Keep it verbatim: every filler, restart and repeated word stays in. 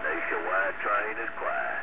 Nationwide train is quiet.